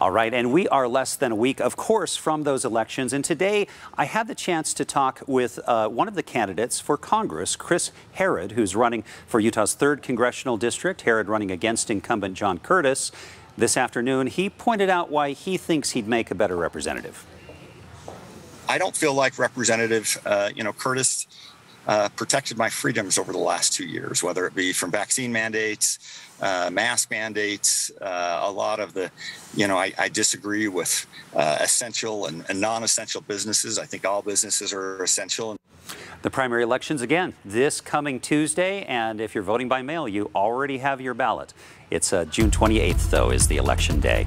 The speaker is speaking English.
All right, and we are less than a week, of course, from those elections. And today, I had the chance to talk with one of the candidates for Congress, Chris Herrod, who's running for Utah's 3rd Congressional District. Herrod running against incumbent John Curtis. This afternoon, he pointed out why he thinks he'd make a better representative. I don't feel like Representative, Curtis protected my freedoms over the last 2 years, whether it be from vaccine mandates, mask mandates, a lot of the, I disagree with essential and non-essential businesses. I think all businesses are essential. The primary elections again this coming Tuesday, and if you're voting by mail, you already have your ballot. It's June 28th, though, is the election day.